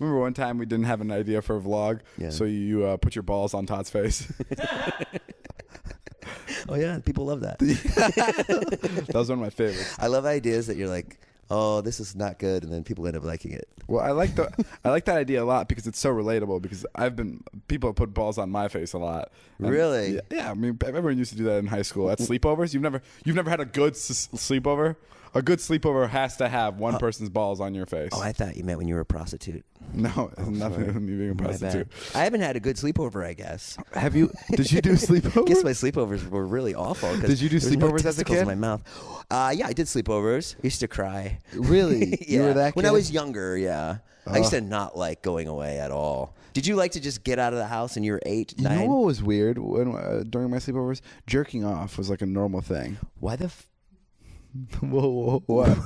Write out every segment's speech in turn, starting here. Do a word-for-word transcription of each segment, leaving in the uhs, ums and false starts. Remember one time we didn't have an idea for a vlog, yeah. so you uh, put your balls on Todd's face. Oh, yeah. People love that. That was one of my favorites. I love ideas that you're like, oh, this is not good, and then people end up liking it. Well, I like the I like that idea a lot because it's so relatable. Because I've been people have put balls on my face a lot. And really? Yeah, yeah. I mean, everyone used to do that in high school at sleepovers. You've never you've never had a good s sleepover. A good sleepover has to have one oh. person's balls on your face. Oh, I thought you meant when you were a prostitute. No, oh, nothing with me being a prostitute. I haven't had a good sleepover, I guess. Have you? Did you do sleepovers? I guess my sleepovers were really awful. Did you do sleepovers no as a kid? In my mouth. Uh, yeah, I did sleepovers. I used to cry. Really? Yeah. You were that kid? When I was younger, yeah. Uh, I used to not like going away at all. Did you like to just get out of the house and you were eight, nine? You know what was weird when, uh, during my sleepovers? Jerking off was like a normal thing. Why the f... Whoa, whoa, what?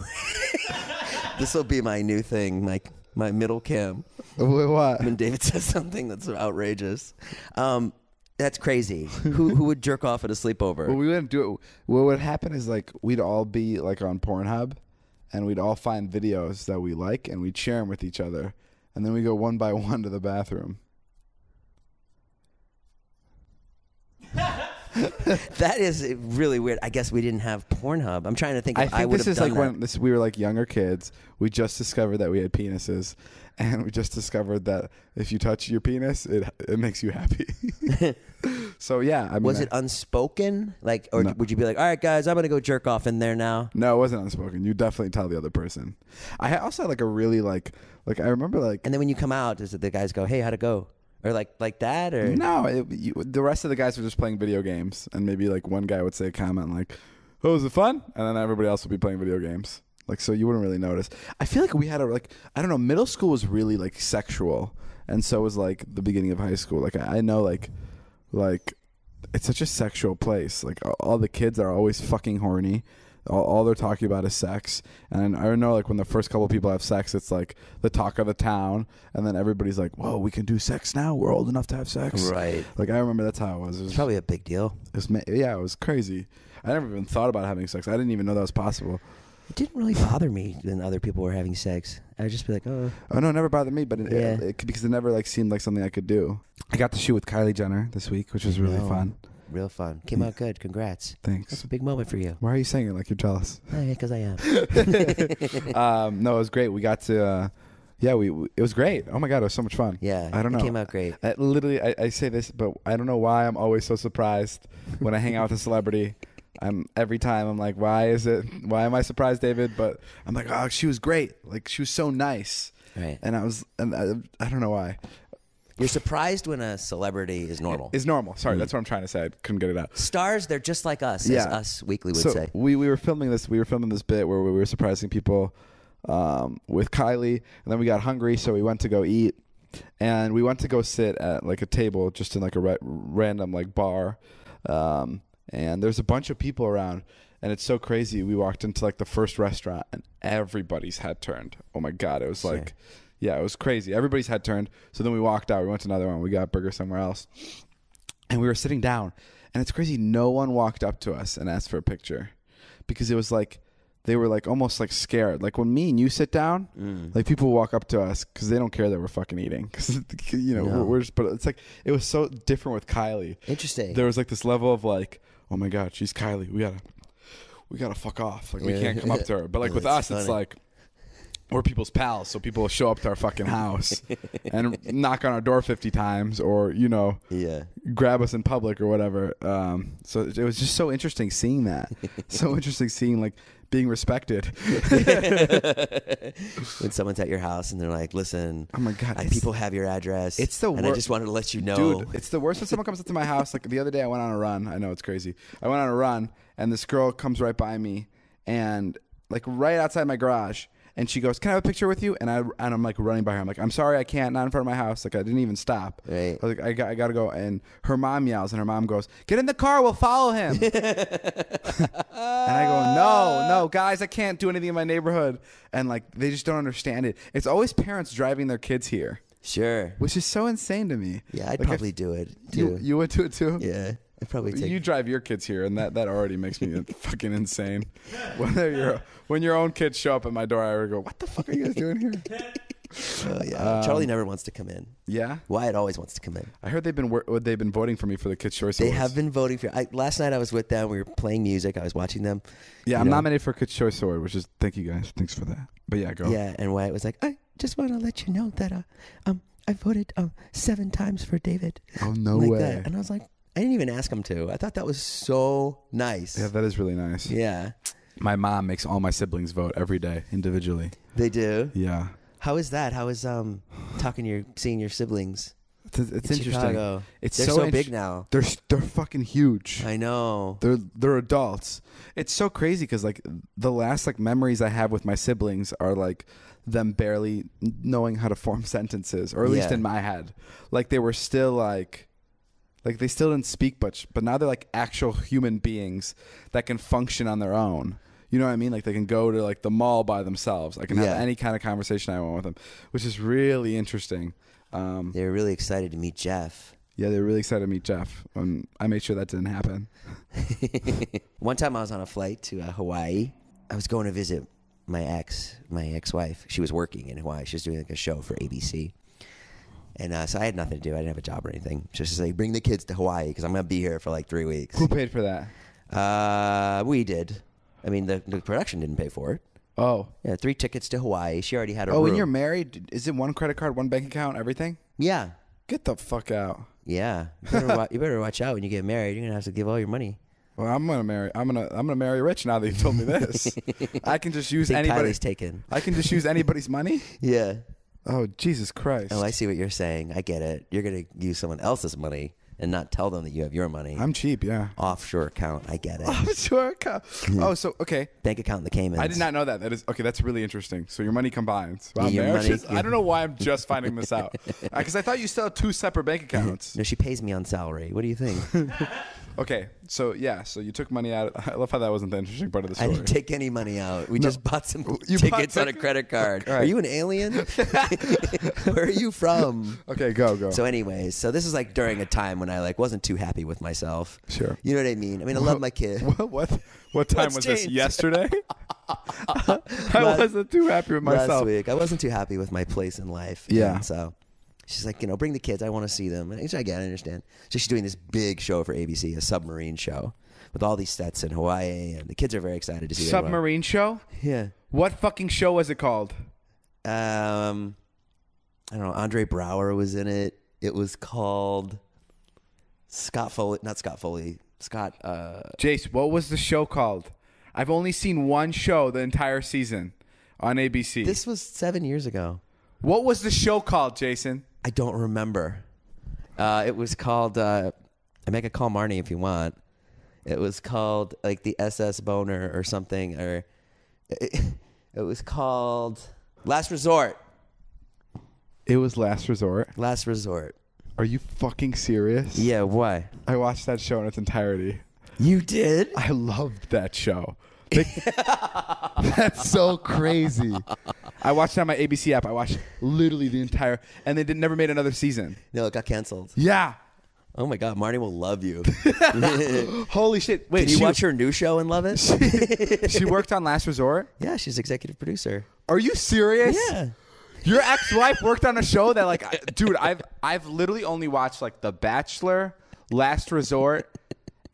This will be my new thing, my my middle cam. Wait, what? When David says something that's outrageous, um, that's crazy. Who who would jerk off at a sleepover? Well, we wouldn't do it. What would happen is like we'd all be like on Pornhub, and we'd all find videos that we like, and we'd share them with each other, and then we go one by one to the bathroom. That is really weird. I guess we didn't have Pornhub. I'm trying to think. If I think I would this have is done like that. When this, we were like younger kids. We just discovered that we had penises, and we just discovered that if you touch your penis, it it makes you happy. So yeah, I mean, was it I, unspoken? Like, or no. Would you be like, all right, guys, I'm gonna go jerk off in there now? No, it wasn't unspoken. You definitely tell the other person. I also had like a really like like I remember like. And then when you come out, does it, the guys go, hey, how'd it go? Or like like that, or no? It, you, the rest of the guys were just playing video games, and maybe like one guy would say a comment like, "Oh, was it fun?" And then everybody else would be playing video games. Like so, you wouldn't really notice. I feel like we had a like I don't know. Middle school was really like sexual, and so was like the beginning of high school. Like I, I know like like it's such a sexual place. Like all the kids are always fucking horny. All, all they're talking about is sex. And I know like when the first couple of people have sex, it's like the talk of the town. And then everybody's like, whoa, we can do sex now? We're old enough to have sex. Right. Like I remember that's how it was. It was probably a big deal. It was, yeah, it was crazy. I never even thought about having sex. I didn't even know that was possible. It didn't really bother me when other people were having sex. I would just be like, oh. Oh, no, it never bothered me. But it, yeah. it, it, because it never like seemed like something I could do. I got to shoot with Kylie Jenner this week, which was really no. fun. Real fun. Came yeah. out good. Congrats. Thanks. That's a big moment for you. Why are you saying it like you're jealous? Because I am. um, no, it was great. We got to, uh, yeah, we, we. it was great. Oh my God, it was so much fun. Yeah, I don't it know. It came out great. I, literally, I, I say this, but I don't know why I'm always so surprised when I hang out with a celebrity. I'm every time I'm like, why is it? Why am I surprised, David? But I'm like, oh, she was great. Like she was so nice. Right. And I was, and I, I don't know why. You're surprised when a celebrity is normal. Is normal. Sorry, mm-hmm. that's what I'm trying to say. I couldn't get it out. Stars, they're just like us, yeah. as Us Weekly would so say. We we were filming this. We were filming this bit where we were surprising people um, with Kylie, and then we got hungry, so we went to go eat, and we went to go sit at like a table, just in like a ra random like bar, um, and there's a bunch of people around. And it's so crazy. We walked into like the first restaurant, and everybody's head turned. Oh my God! It was sure. like. Yeah, it was crazy. Everybody's head turned. So then we walked out. We went to another one. We got a burger somewhere else. And we were sitting down. And it's crazy. No one walked up to us and asked for a picture. Because it was like, they were like almost like scared. Like when me and you sit down, mm. like people walk up to us because they don't care that we're fucking eating. Because, you know, no. we're, we're just, but it's like, it was so different with Kylie. Interesting. There was like this level of like, oh my God, she's Kylie. We gotta, we gotta fuck off. Like we yeah. can't come up to her. But like with That's us, funny. It's like, we're people's pals, so people will show up to our fucking house and knock on our door fifty times or, you know, yeah. grab us in public or whatever. Um, so it was just so interesting seeing that. So interesting seeing, like, being respected. When someone's at your house and they're like, listen, oh my God, I, people have your address. It's the worst. And I just wanted to let you know. Dude, it's the worst when someone comes up to my house. Like, the other day I went on a run. I know, it's crazy. I went on a run, and this girl comes right by me and, like, right outside my garage. And she goes, can I have a picture with you? And, I, and I'm like running by her. I'm like, I'm sorry, I can't. Not in front of my house. Like, I didn't even stop. Right. I was like, I got, I got to go. And her mom yells, and her mom goes, get in the car. We'll follow him. And I go, no, no, guys, I can't do anything in my neighborhood. And, like, they just don't understand it. It's always parents driving their kids here. Sure. Which is so insane to me. Yeah, I'd like probably if, do it, too. You, you would do it, too? Yeah. I'd probably take you drive your kids here, and that, that already makes me fucking insane. When, your, when your own kids show up at my door, I would go, what the fuck are you guys doing here? Oh yeah, um, Charlie never wants to come in. Yeah, Wyatt always wants to come in. I heard they've been wor- they've been voting for me for the Kids' Choice Awards. They have been voting for. I, last night I was with them. We were playing music. I was watching them. Yeah, you I'm know? nominated for Kids' Choice Award, which is thank you guys. Thanks for that. But yeah, go. Yeah, and Wyatt was like, I just want to let you know that uh, um I voted um seven times for David. Oh no like way! That. And I was like, I didn't even ask him to. I thought that was so nice. Yeah, that is really nice. Yeah. My mom makes all my siblings vote every day individually. They do? Yeah. How is that? How is um talking to your seeing your siblings? It's, it's in interesting. Chicago. It's they're so, so big int- now. They're they're fucking huge. I know. They're they're adults. It's so crazy because like the last like memories I have with my siblings are like them barely knowing how to form sentences, or at yeah. least in my head, like they were still like. Like, they still didn't speak much, but now they're, like, actual human beings that can function on their own. You know what I mean? Like, they can go to, like, the mall by themselves. I can yeah. have any kind of conversation I want with them, which is really interesting. Um, they were really excited to meet Jeff. Yeah, they were really excited to meet Jeff. Um, I made sure that didn't happen. One time I was on a flight to uh, Hawaii. I was going to visit my ex, my ex-wife. She was working in Hawaii. She was doing, like, a show for A B C. And uh, so I had nothing to do. I didn't have a job or anything. She was just like, bring the kids to Hawaii because I'm going to be here for like three weeks. Who paid for that? Uh, we did. I mean, the, the production didn't pay for it. Oh. Yeah, three tickets to Hawaii. She already had a oh, room. Oh, and you're married? Is it one credit card, one bank account, everything? Yeah. Get the fuck out. Yeah. You better, wa- you better watch out when you get married. You're going to have to give all your money. Well, I'm gonna marry. I'm gonna. I'm gonna marry rich. Now that you told me this, I can just use anybody's taken. I can just use anybody's money. Yeah. Oh, Jesus Christ. Oh, I see what you're saying. I get it. You're going to use someone else's money and not tell them that you have your money. I'm cheap, yeah. Offshore account. I get it. Offshore account. Oh, so, okay. Bank account in the Caymans. I did not know that. That is okay, that's really interesting. So your money combines. Wow, yeah, your money, is, yeah. I don't know why I'm just finding this out. Because uh, I thought you still had two separate bank accounts. No, she pays me on salary. What do you think? Okay, so yeah, so you took money out. I love how that wasn't the interesting part of the story. I didn't take any money out. We no. just bought some you tickets bought on a credit card. Right. Are you an alien? Where are you from? Okay, go, go. So anyways, so this is like during a time when I like wasn't too happy with myself. Sure. You know what I mean? I mean, I what, love my kid. What What, what time What's was changed? This? Yesterday? I last, wasn't too happy with myself. Last week. I wasn't too happy with my place in life. Yeah. And so... she's like, you know, bring the kids. I want to see them. And I get, I understand. So she's doing this big show for A B C, a submarine show with all these sets in Hawaii, and the kids are very excited to see it. Submarine show? Yeah. What fucking show was it called? Um, I don't know. Andre Brower was in it. It was called Scott Foley. Not Scott Foley. Scott. Uh, Jace, what was the show called? I've only seen one show the entire season on A B C. This was seven years ago. What was the show called, Jason? I don't remember. Uh, it was called, uh, I make a call Marnie if you want. It was called like the S S Boner or something, or it, it was called Last Resort. It was Last Resort? Last Resort. Are you fucking serious? Yeah, why? I watched that show in its entirety. You did? I loved that show. They, that's so crazy. I watched it on my A B C app. I watched literally the entire, and they did, never made another season. No, it got canceled. Yeah. Oh my God, Marty will love you. Holy shit. Wait, did you she, watch her new show and love it? She, she worked on Last Resort? Yeah, she's executive producer. Are you serious? Yeah. Your ex-wife worked on a show that like, I, dude, I've I've literally only watched like The Bachelor, Last Resort,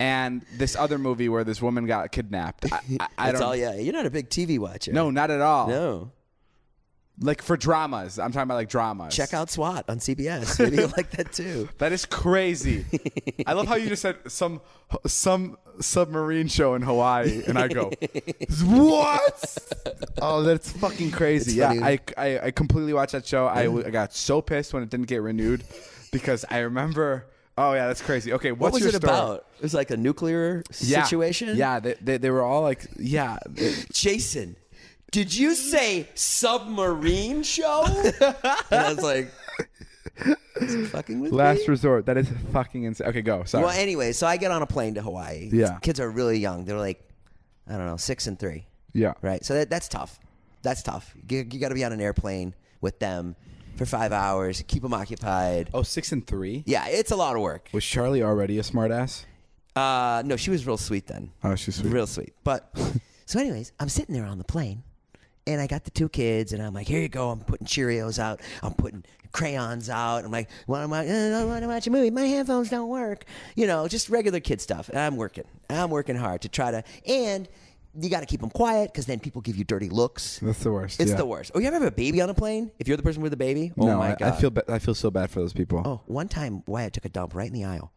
and this other movie where this woman got kidnapped. I, I, I That's don't, all, yeah. You're not a big T V watcher. No, not at all. No. Like for dramas. I'm talking about like dramas. Check out SWAT on C B S. Maybe you'll like that too. That is crazy. I love how you just said some some submarine show in Hawaii. And I go, what? Oh, that's fucking crazy. Yeah, I, I, I completely watched that show. I, I got so pissed when it didn't get renewed because I remember... Oh, yeah, that's crazy. Okay, what's what was your it story? About? It was like a nuclear yeah. situation? Yeah, they, they they were all like, yeah. Jason, did you say submarine show? And I was like, is it fucking with Last me? Resort. That is fucking insane. Okay, go. Sorry. Well, anyway, so I get on a plane to Hawaii. Yeah. Kids are really young. They're like, I don't know, six and three. Yeah. Right? So that, that's tough. That's tough. You, you got to be on an airplane with them for five hours, keep them occupied. Oh, six and three? Yeah, it's a lot of work. Was Charlie already a smartass? Uh, no, she was real sweet then. Oh, she's sweet. Real sweet. But so anyways, I'm sitting there on the plane, And I got the two kids, and I'm like, here you go. I'm putting Cheerios out. I'm putting crayons out. I'm like, well, I'm like, I want to watch a movie. My headphones don't work. You know, just regular kid stuff. And I'm working. I'm working hard to try to. And you got to keep them quiet because then people give you dirty looks. That's the worst. It's yeah. the worst. Oh, you ever have a baby on a plane? If you're the person with the baby? Oh, no, my God. I, I, feel ba- I feel so bad for those people. Oh, one time Wyatt took a dump right in the aisle.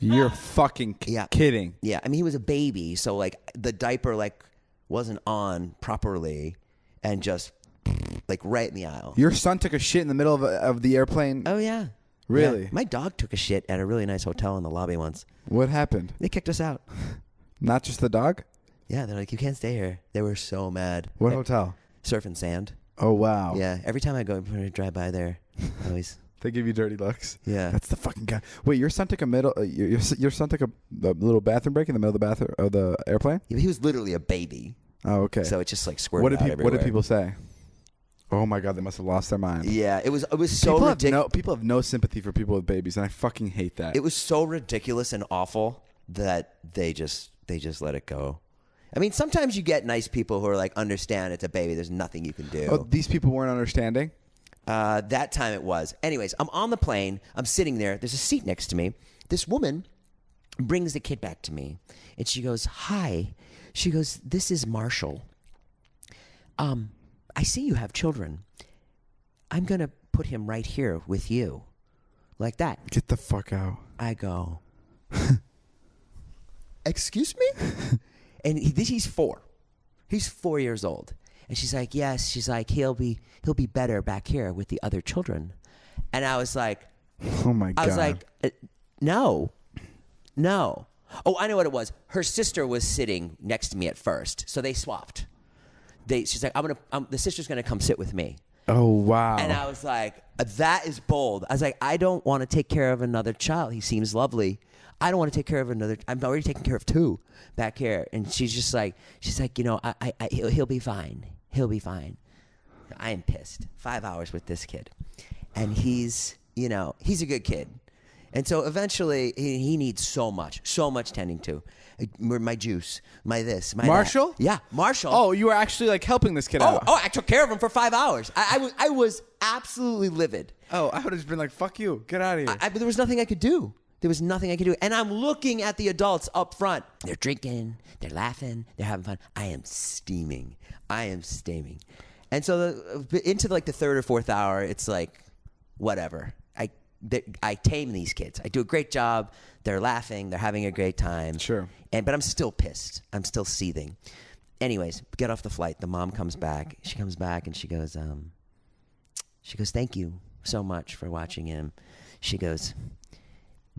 You're fucking k- yeah. kidding. Yeah. I mean, he was a baby. So, like, the diaper, like, wasn't on properly. And just like right in the aisle. Your son took a shit in the middle of, of the airplane? Oh, yeah. Really? Yeah. My dog took a shit at a really nice hotel in the lobby once. What happened? They kicked us out. Not just the dog? Yeah, they're like, you can't stay here. They were so mad. What like, hotel? Surf and Sand. Oh, wow. Yeah, every time I go and drive by there, I always... They give you dirty looks. Yeah, that's the fucking guy. Wait, your son took a middle. Uh, your, your your son took a, a little bathroom break in the middle of the bathroom of the airplane. Yeah, he was literally a baby. Oh, okay. So it just like squirted. What did out people, everywhere. What did people say? Oh my God, they must have lost their mind. Yeah, it was it was so ridiculous. No, people have no sympathy for people with babies, and I fucking hate that. It was so ridiculous and awful that they just they just let it go. I mean, sometimes you get nice people who are like, understand it's a baby. There's nothing you can do. Oh, these people weren't understanding. Uh, that time it was. Anyways, I'm on the plane. I'm sitting there. There's a seat next to me. This woman brings the kid back to me, and she goes, "Hi." She goes, "This is Marshall. Um, I see you have children. I'm gonna put him right here with you, like that." Get the fuck out. I go, "Excuse me?" And he, he's four. He's four years old. And she's like, yes. She's like, he'll be he'll be better back here with the other children. And I was like, oh my God. I was like, no, no. Oh, I know what it was. Her sister was sitting next to me at first, so they swapped. They she's like, I'm gonna I'm, the sister's gonna come sit with me. Oh wow. And I was like, that is bold. I was like, I don't want to take care of another child. He seems lovely. I don't want to take care of another. I'm already taking care of two back here. And she's just like, she's like, you know, I, I, I he'll, he'll be fine. He'll be fine. I am pissed. Five hours with this kid. And he's, you know, he's a good kid. And so eventually he, he needs so much, so much tending to. My juice, my this, my Marshall? That. Yeah, Marshall. Oh, you were actually like helping this kid oh, out. Oh, I took care of him for five hours. I, I, was, I was absolutely livid. Oh, I would have just been like, fuck you. Get out of here. I, I, but there was nothing I could do. There was nothing I could do. And I'm looking at the adults up front. They're drinking. They're laughing. They're having fun. I am steaming. I am steaming. And so the, into like the third or fourth hour, it's like, whatever. I they, I tame these kids. I do a great job. They're laughing. They're having a great time. Sure. And But I'm still pissed. I'm still seething. Anyways, get off the flight. The mom comes back. She comes back and she goes, um, she goes, thank you so much for watching him. She goes...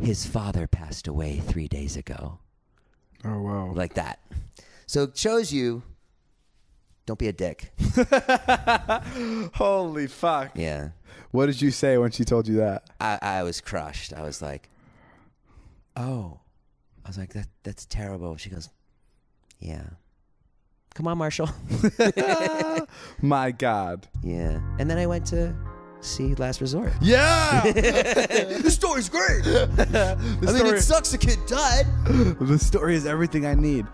His father passed away three days ago. Oh, wow. Like that. So it shows you, don't be a dick. Holy fuck. Yeah. What did you say when she told you that? I, I was crushed. I was like, oh. I was like, that that's terrible. She goes, yeah. Come on, Marshall. My God. Yeah. And then I went to... see Last Resort. Yeah! This story's great! The I story, mean, it sucks the kid died. The story is everything I need.